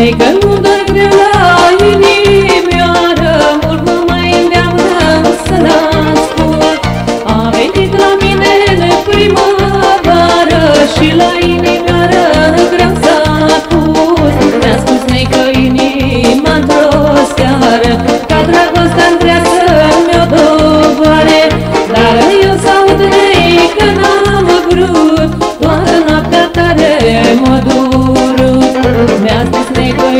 Nega nu dai greu la inimioară, mult nu mai mi-am dat să n-ascult. A venit la mine de primăvară și la inimioară vreau să apus. Mi-a spus nega inima într-o seară, ca dragostea-n treaba mi-o doare. Dar eu s-aud că n-am vrut, doar noaptea tare mă durut. Mi-a spus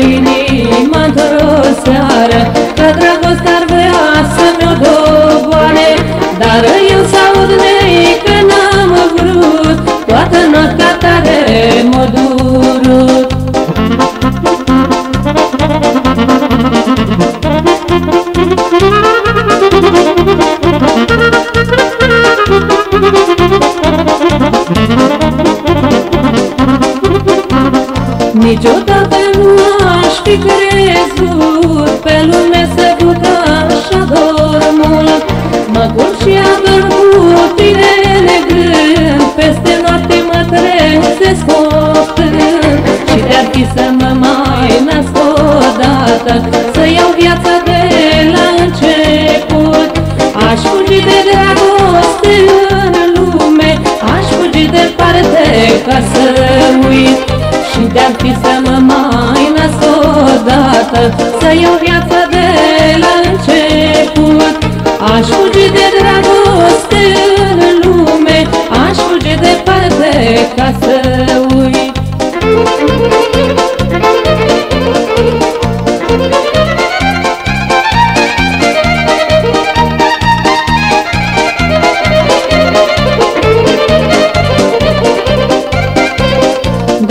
inima-ntr-o seară, că dragostea-ar vrea să-mi-o doboare. Dar eu s-aud că n-am vrut, toată noaptea tare m-o durut. Niciodată nu aș fi crezut pe lume să duc așa dormul. Mă culc și adorm cu tine negând, peste noapte mă trezesc oftând. Și te-ar fi să mă mai nasc odată, să iau viața de la început. Aș fugi de dragoste în lume, aș fugi departe ca să uit. Și de-ar fi să mă mai nasc odată, să iau viața de la început. Aș fugi de dragoste în lume, aș fugi departe ca să uit.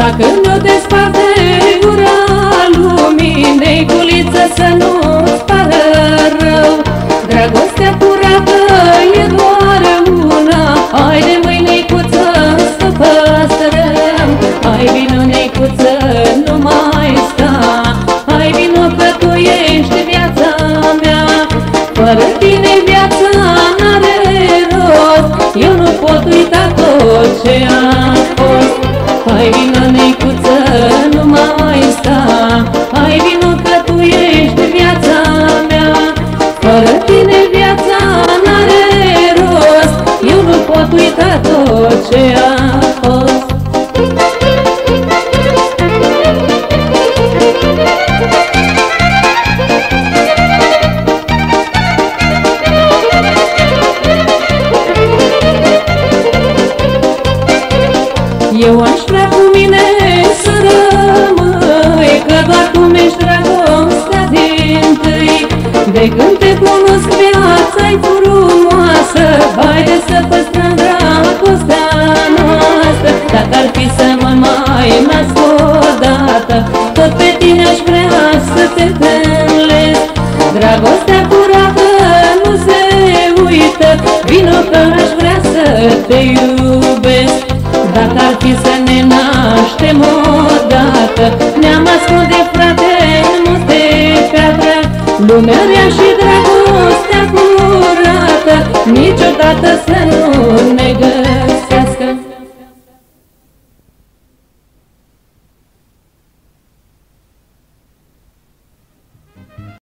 Dacă mi-o desparte gura luminei, culiță să nu-ți pară rău. Dragostea curată e doar una, hai de mâini, Neicuță, să păstrăm. Hai vino, Neicuță, nu mai sta, hai vino că tu ești viața mea. Fără tine viața n-are rost, eu nu pot uita tot ce am fost. Hai vino, Neicuță, nu mai sta, hai vino că tu ești viața mea. Fără tine viața n-are rost, eu nu pot uita tot ce am fost. Eu aș vrea cu mine să rămâi, că doar tu mi-ești dragostea din-tâi. De când te cunosc viața-i frumoasă, haide să păstrăm dragostea noastră. Dacă ar fi să mă mai nasc odată, tot pe tine aș vrea să te întâlnesc. Dragostea curată nu se uită, vino că aș vrea să te iubesc. Dacă ar fi să ne naștem odată, ne-am ascunde, frate, în multe piatră. Lumea rea și dragostea curată, niciodată să nu